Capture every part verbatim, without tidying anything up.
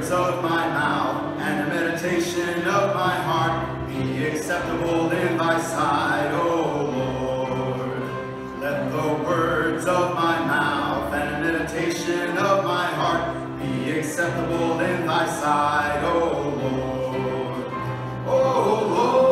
words of my mouth and the meditation of my heart be acceptable in thy sight, O Lord. Let the words of my mouth and the meditation of my heart be acceptable in thy sight, O Lord. O Lord.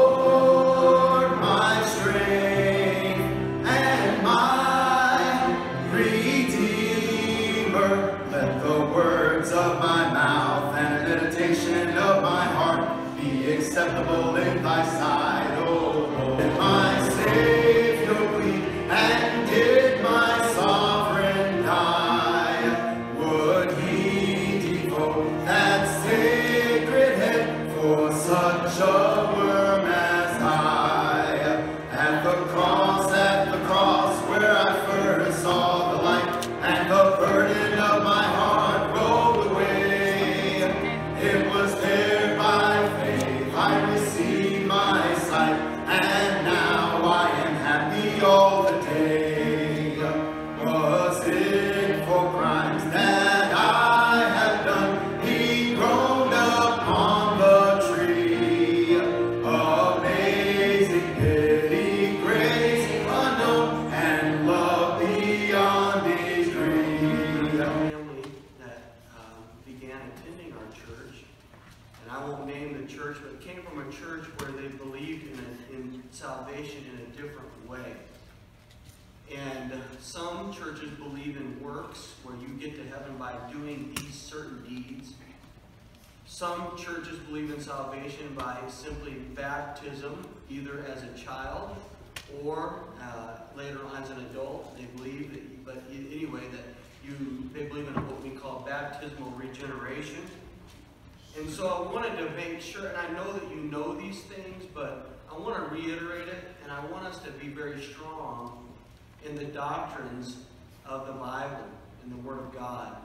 Acceptable in thy sight, O Lord. Did my Savior bleed, and did my sovereign die? Would he devote that sacred head for such a worm as I? At the cross, at the cross, where I first saw the light, and the burden of my heart rolled away, it was there. Salvation in a different way. And some churches believe in works, where you get to heaven by doing these certain deeds. Some churches believe in salvation by simply baptism, either as a child or uh, later on as an adult. They believe, that, but anyway, that you they believe in what we call baptismal regeneration. And so I wanted to make sure, and I know that you know these things, but I want to reiterate it, and I want us to be very strong in the doctrines of the Bible and the Word of God.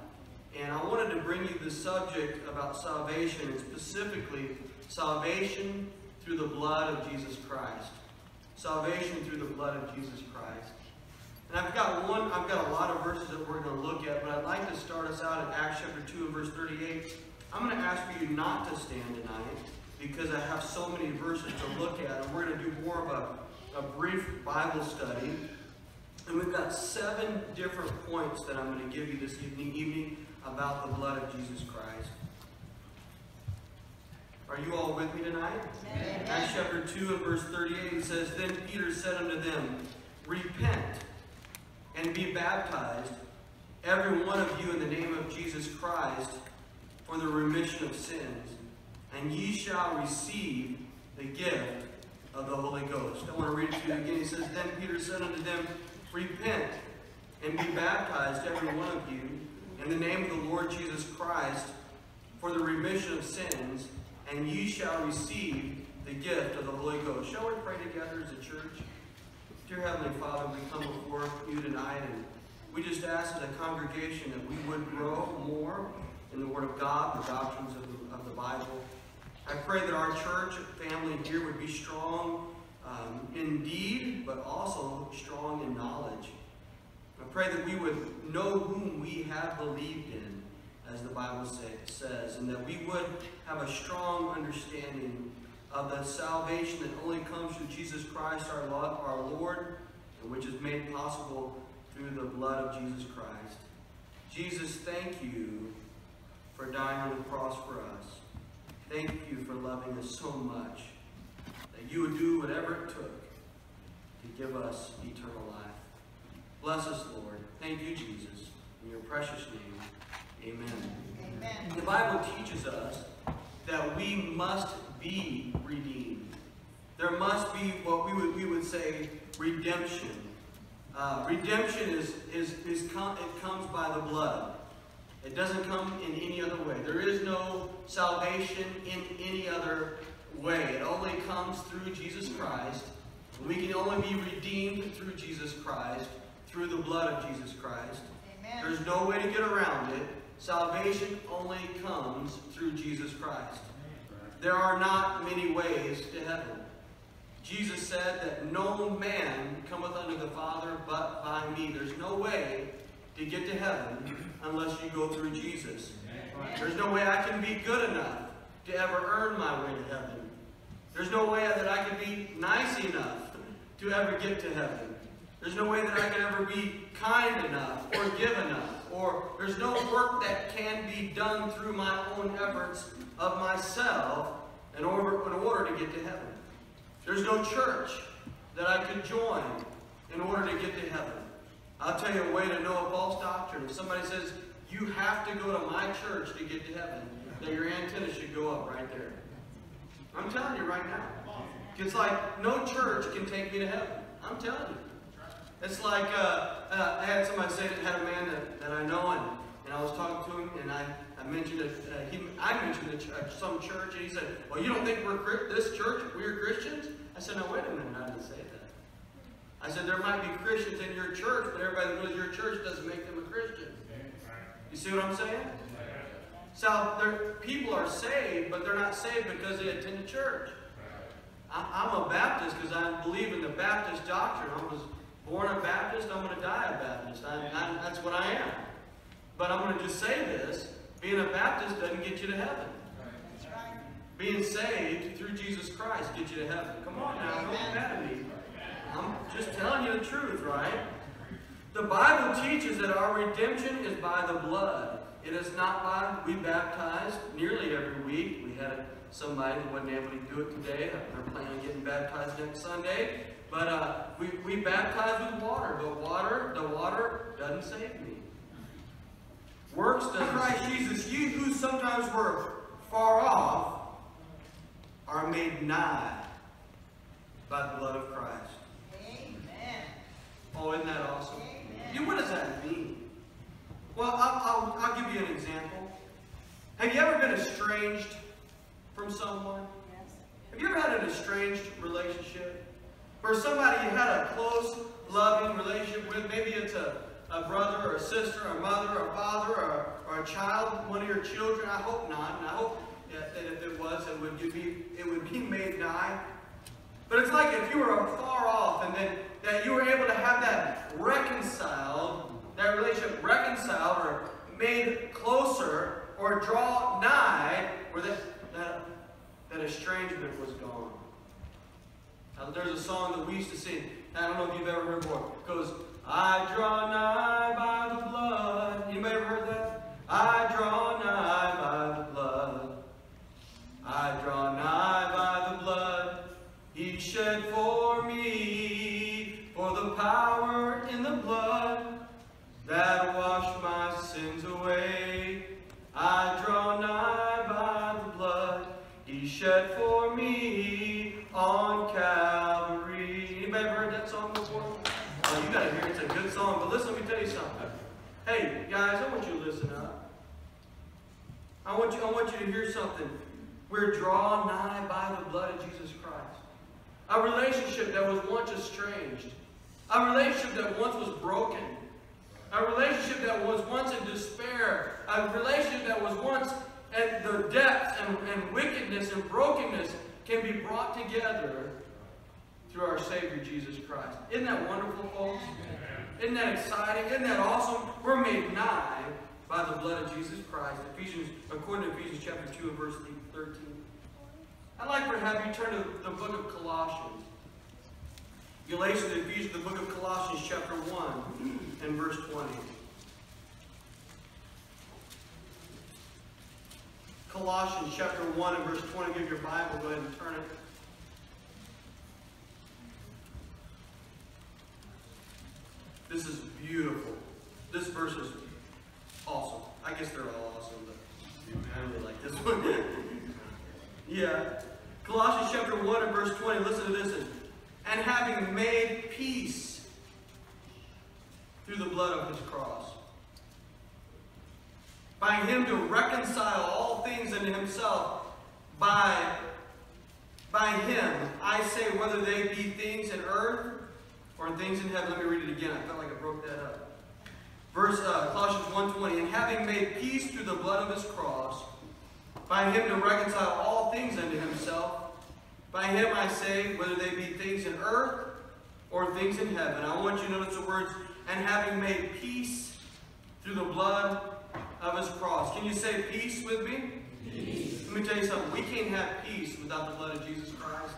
And I wanted to bring you the subject about salvation, and specifically salvation through the blood of Jesus Christ. Salvation through the blood of Jesus Christ. And I've got one, I've got a lot of verses that we're going to look at, but I'd like to start us out in Acts chapter two and verse thirty-eight. I'm going to ask for you not to stand tonight, because I have so many verses to look at, and we're going to do more of a, a brief Bible study. And we've got seven different points that I'm going to give you this evening, evening about the blood of Jesus Christ. Are you all with me tonight? Amen. Acts chapter two and verse thirty-eight says, Then Peter said unto them, Repent, and be baptized, every one of you in the name of Jesus Christ, for the remission of sins. And ye shall receive the gift of the Holy Ghost. I want to read it to you again. He says, Then Peter said unto them, Repent, and be baptized, every one of you, in the name of the Lord Jesus Christ, for the remission of sins, and ye shall receive the gift of the Holy Ghost. Shall we pray together as a church? Dear Heavenly Father, we come before you tonight, and we just ask as a congregation that we would grow more in the Word of God, the doctrines of the, of the Bible. I pray that our church family here would be strong um, in deed, but also strong in knowledge. I pray that we would know whom we have believed in, as the Bible say, says, and that we would have a strong understanding of the salvation that only comes through Jesus Christ, our, love, our Lord, and which is made possible through the blood of Jesus Christ. Jesus, thank you for dying on the cross for us. Thank you for loving us so much that you would do whatever it took to give us eternal life. Bless us, Lord. Thank you, Jesus. In your precious name, amen. Amen. The Bible teaches us that we must be redeemed. There must be what we would, we would say redemption. Uh, redemption is, is, is com it comes by the blood. It doesn't come in any other way. There is no salvation in any other way. It only comes through Jesus Christ. We can only be redeemed through Jesus Christ, through the blood of Jesus Christ. Amen. There's no way to get around it. Salvation only comes through Jesus Christ. There are not many ways to heaven. Jesus said that no man cometh unto the Father but by me. There's no way to get to heaven unless you go through Jesus. Amen. There's no way I can be good enough to ever earn my way to heaven. There's no way that I can be nice enough to ever get to heaven. There's no way that I can ever be kind enough or give enough. Or there's no work that can be done through my own efforts of myself in order, in order to get to heaven. There's no church that I could join in order to get to heaven. I'll tell you a way to know a false doctrine. If somebody says, you have to go to my church to get to heaven, then your antenna should go up right there. I'm telling you right now. It's like, no church can take me to heaven. I'm telling you. It's like, uh, uh, I had somebody say that had a man that, that I know, and, and I was talking to him, and I, I mentioned a, uh, he, I mentioned a ch uh, some church, and he said, well, you don't think we're this church, we're Christians? I said, no, wait a minute, I didn't say that. I said, there might be Christians in your church, but everybody that goes to your church doesn't make them a Christian. You see what I'm saying? So, there, people are saved, but they're not saved because they attend the church. I, I'm a Baptist because I believe in the Baptist doctrine. I was born a Baptist, I'm going to die a Baptist. I, I, that's what I am. But I'm going to just say this, being a Baptist doesn't get you to heaven. Being saved through Jesus Christ gets you to heaven. Come on now, don't get mad at me. I'm just telling you the truth, right? The Bible teaches that our redemption is by the blood. It is not by, we baptized nearly every week. We had somebody that wasn't able to do it today. They're planning on getting baptized next Sunday. But uh, we, we baptize with water. But water, the water doesn't save me. Works doesn't save me. Christ Jesus, you who sometimes were far off are made nigh by the blood of Christ. Amen. Oh, isn't that awesome? Amen. You, what does that mean? Well, I'll, I'll, I'll give you an example. Have you ever been estranged from someone? Yes. Have you ever had an estranged relationship? Where somebody you had a close, loving relationship with, maybe it's a, a brother or a sister, or a mother or a father or, or a child, one of your children. I hope not, and I hope that, that if it was, it would be, it would be made nigh. But it's like if you were far off and then that you were able to have that reconciled, that relationship reconciled or made closer or draw nigh where that, that, that estrangement was gone. Now, there's a song that we used to sing. I don't know if you've ever heard before. It goes, I draw nigh by the blood. Anybody ever heard that? I draw nigh by the blood. I draw nigh by the blood. He shed for me, for the power in the blood that washed my sins away. I draw nigh by the blood he shed for me on Calvary. Anybody ever heard that song before? Oh, you gotta hear it. It's a good song. But listen, let me tell you something. Hey, guys, I want you to listen up. I want you, I want you to hear something. We're drawn nigh by the blood of Jesus Christ. A relationship that was once estranged. A relationship that once was broken. A relationship that was once in despair. A relationship that was once at the depths and, and wickedness and brokenness can be brought together through our Savior Jesus Christ. Isn't that wonderful, folks? Isn't that exciting? Isn't that awesome? We're made nigh by the blood of Jesus Christ. Ephesians, according to Ephesians chapter two and verse thirteen. I'd like to have you turn to the book of Colossians. Galatians and Ephesians, the book of Colossians, chapter one and verse twenty. Colossians chapter one and verse twenty. Give your Bible, go ahead and turn it. This is beautiful. This verse is awesome. I guess they're all awesome, but I really like this one. Yeah. Colossians chapter one and verse twenty. Listen to this. And having made peace through the blood of his cross, by him to reconcile all things unto himself, by, by him, I say, whether they be things in earth or things in heaven. Let me read it again. I felt like I broke that up. Verse uh, Colossians one twenty, and having made peace through the blood of his cross, by him to reconcile all things unto himself, by him I say, whether they be things in earth or things in heaven. I want you to notice the words, and having made peace through the blood of his cross. Can you say peace with me? Peace. Let me tell you something. We can't have peace without the blood of Jesus Christ.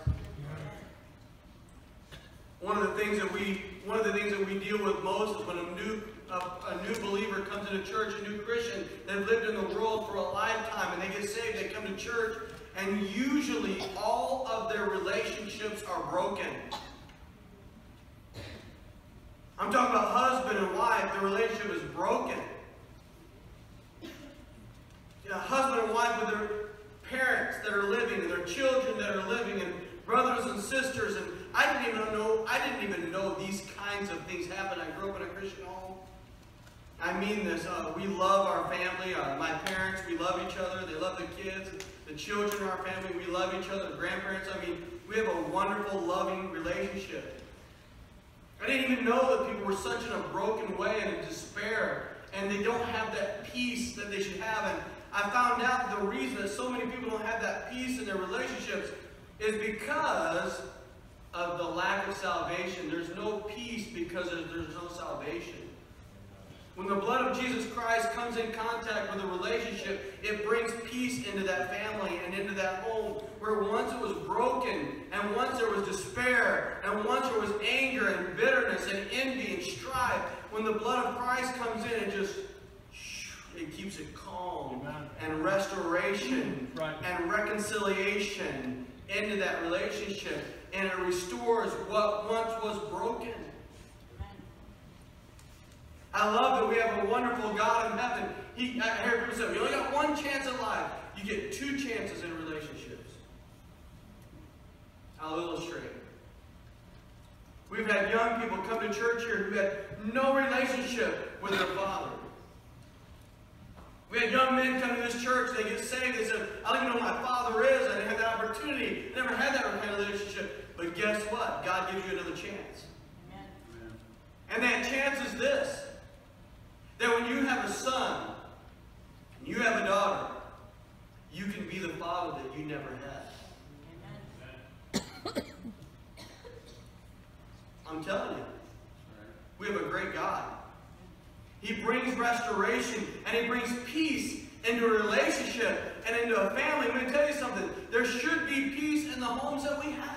One of the things that we one of the things that we deal with most is when a new a, a new believer comes into church, a new Christian, they've lived in the world for a lifetime, and they get saved, they come to church, and usually all of their relationships are broken. I'm talking about husband and wife, the relationship is broken. You know, husband and wife with their parents that are living, and their children that are living, and brothers and sisters, and I didn't even know I didn't even know these kinds of things happen. I grew up in a Christian home. I mean this. Uh, we love our family. Uh, my parents, we love each other. They love the kids, the children in our family. We love each other. The grandparents. I mean, we have a wonderful, loving relationship. I didn't even know that people were such in a broken way and in despair, and they don't have that peace that they should have. And I found out the reason that so many people don't have that peace in their relationships is because of the lack of salvation. There's no peace because there's no salvation. When the blood of Jesus Christ comes in contact with a relationship, it brings peace into that family and into that home, where once it was broken, and once there was despair, and once there was anger and bitterness and envy and strife. When the blood of Christ comes in, it just it keeps it calm. Amen. And restoration, right, and reconciliation into that relationship, and it restores what once was broken. Amen. I love that we have a wonderful God in heaven. He, I hear people say, you only got one chance in life. You get two chances in relationships. I'll illustrate. We've had young people come to church here who had no relationship with their father. We had young men come to this church, they get saved, they said, I don't even know who my father is, I didn't have that opportunity, I never had that kind of relationship. But guess what? God gives you another chance. Amen. Amen. And that chance is this, that when you have a son, and you have a daughter, you can be the father that you never had. Amen. I'm telling you, we have a great God. He brings restoration, and He brings peace into a relationship and into a family. Let me tell you something. There should be peace in the homes that we have.